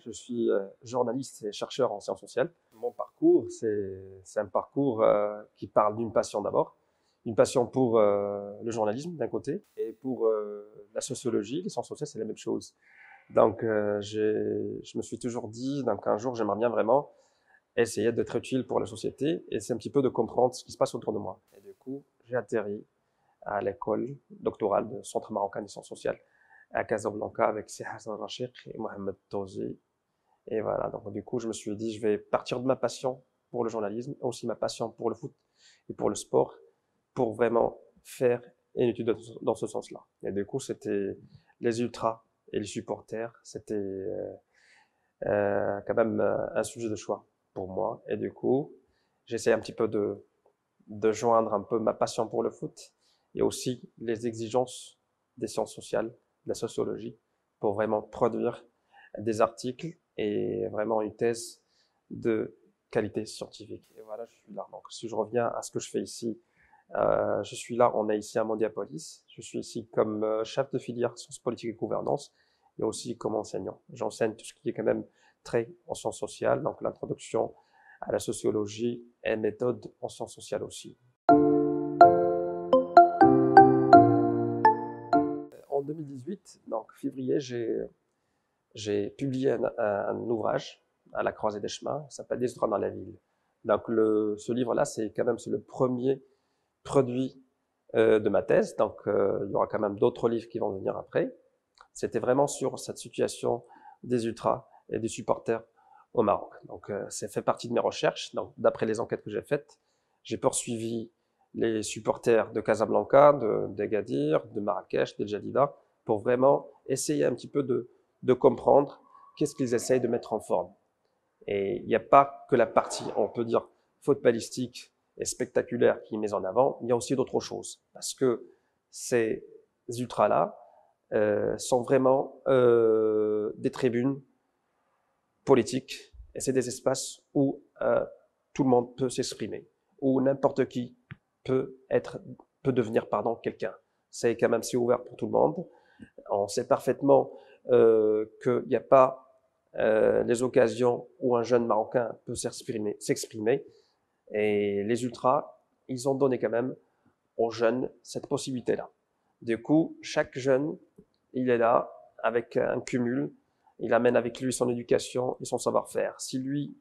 Je suis journaliste et chercheur en sciences sociales. Mon parcours, c'est un parcours qui parle d'une passion d'abord, une passion pour le journalisme d'un côté et pour la sociologie. Les sciences sociales, c'est la même chose. Donc, je me suis toujours dit, donc, un jour, j'aimerais bien vraiment essayer d'être utile pour la société et c'est un petit peu de comprendre ce qui se passe autour de moi. Et du coup, j'ai atterri à l'école doctorale du Centre Marocain des Sciences Sociales à Casablanca avec Séhasan Rachik et Mohamed Tozi. Et voilà, donc du coup, je me suis dit, je vais partir de ma passion pour le journalisme, aussi ma passion pour le foot et pour le sport, pour vraiment faire une étude dans ce sens-là. Et du coup, c'était les ultras et les supporters, c'était quand même un sujet de choix pour moi. Et du coup, j'essaie un petit peu de joindre un peu ma passion pour le foot et aussi les exigences des sciences sociales, de la sociologie, pour vraiment produire des articles et vraiment une thèse de qualité scientifique. Et voilà, je suis là. Donc, si je reviens à ce que je fais ici, je suis là, on est ici à Mondiapolis. Je suis ici comme chef de filière sciences politiques et gouvernance et aussi comme enseignant. J'enseigne tout ce qui est quand même trait en sciences sociales, donc l'introduction à la sociologie et méthode en sciences sociales aussi. En 2018, donc février, j'ai publié un ouvrage à la croisée des chemins, ça s'appelle « Des ultras dans la ville ». Donc ce livre-là, c'est quand même le premier produit de ma thèse, donc il y aura quand même d'autres livres qui vont venir après. C'était vraiment sur cette situation des ultras et des supporters au Maroc. Donc ça fait partie de mes recherches, d'après les enquêtes que j'ai faites, j'ai poursuivi les supporters de Casablanca, d'Agadir, de Marrakech, de Jadida, pour vraiment essayer un petit peu de comprendre qu'est-ce qu'ils essayent de mettre en forme. Et il n'y a pas que la partie, on peut dire, faute balistique et spectaculaire qui est mise en avant, il y a aussi d'autres choses. Parce que ces ultras-là sont vraiment des tribunes politiques et c'est des espaces où tout le monde peut s'exprimer, où n'importe qui peut devenir quelqu'un. C'est quand même si ouvert pour tout le monde. On sait parfaitement qu'il n'y a pas les occasions où un jeune Marocain peut s'exprimer. Et les ultras, ils ont donné quand même aux jeunes cette possibilité-là. Du coup, chaque jeune, il est là avec un cumul. Il amène avec lui son éducation et son savoir-faire. Si lui,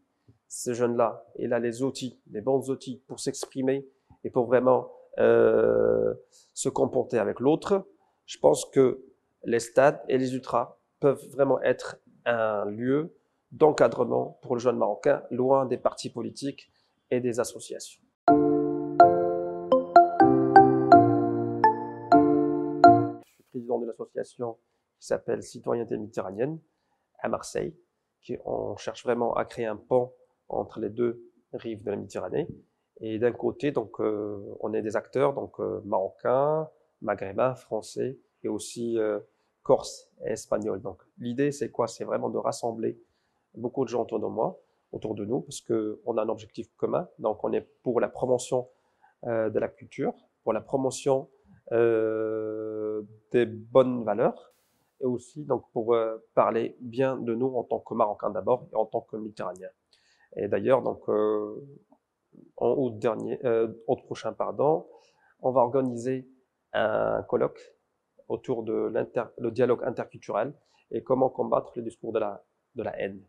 ce jeune-là, il a les outils, les bons outils pour s'exprimer et pour vraiment se comporter avec l'autre, je pense que les stades et les ultras peuvent vraiment être un lieu d'encadrement pour le jeune Marocain, loin des partis politiques et des associations. Je suis président de l'association qui s'appelle Citoyenneté méditerranéenne à Marseille. On cherche vraiment à créer un pont entre les deux rives de la Méditerranée. Et d'un côté, donc, on est des acteurs donc, marocains, maghrébins, français et aussi corse et espagnol. Donc, l'idée, c'est quoi? C'est vraiment de rassembler beaucoup de gens autour de nous, parce qu'on a un objectif commun. Donc, on est pour la promotion de la culture, pour la promotion des bonnes valeurs et aussi donc, pour parler bien de nous en tant que Marocains d'abord et en tant que Méditerranéens. Et d'ailleurs, donc, en août prochain, on va organiser un colloque autour de le dialogue interculturel et comment combattre le discours de la haine.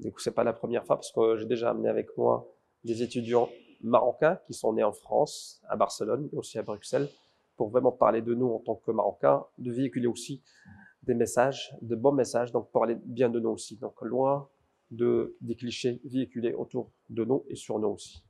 Du coup, ce n'est pas la première fois parce que j'ai déjà amené avec moi des étudiants marocains qui sont nés en France, à Barcelone et aussi à Bruxelles, pour vraiment parler de nous en tant que Marocains, de véhiculer aussi des messages, de bons messages, donc parler bien de nous aussi, donc loin des clichés véhiculés autour de nous et sur nous aussi.